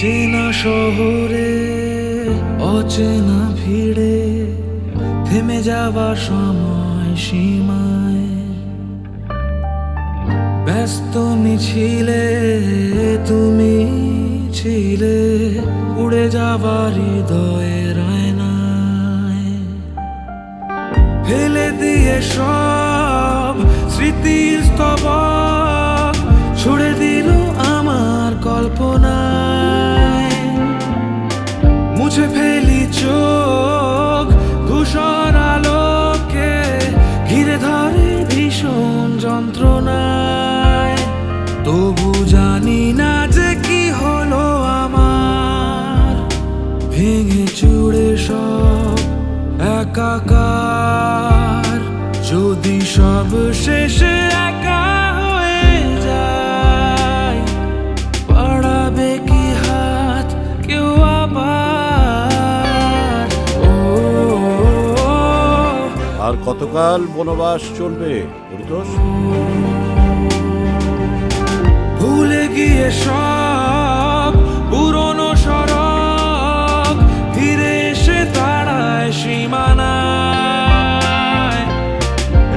চেনা শহরে অচেনা ভিড়ে থেমে যাওয়া সময় সীমায় ব্যস্ত মিছিলে তুমি ছিলে উড়ে যাওয়া হৃদয়ের আয়নায় ফেলে দিয়ে সব স্মৃতির স্তবক ছুড়ে দিল আমার কল্পনা मुझे फैली चोख धूसर आलोके घिरे धरे भीषण जंत्रणाय तबु जानी ना जे की हलो आमार भेंगे चुड़े सब एकाकार जदि सब शेषे एका আর কতকাল বনবাস চলবে ভুলে গিয়ে সব পুরনো সড়ক ফিরে এসে দাঁড়ায় সীমানায়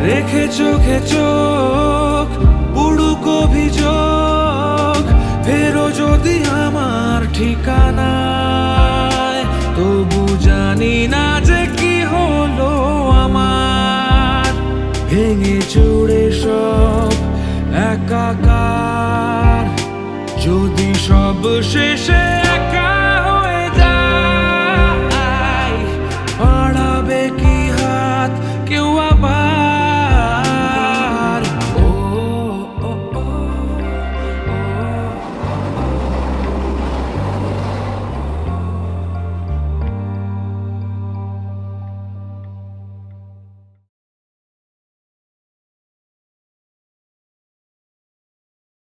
রেখে চোখে চোখ বুড়ুক অভিযোগ ফেরো যদি আমার ঠিকানায় তবু জানি না যে কি হলো ভেঙে চুড়ে সব একাকার যদি সব শেষে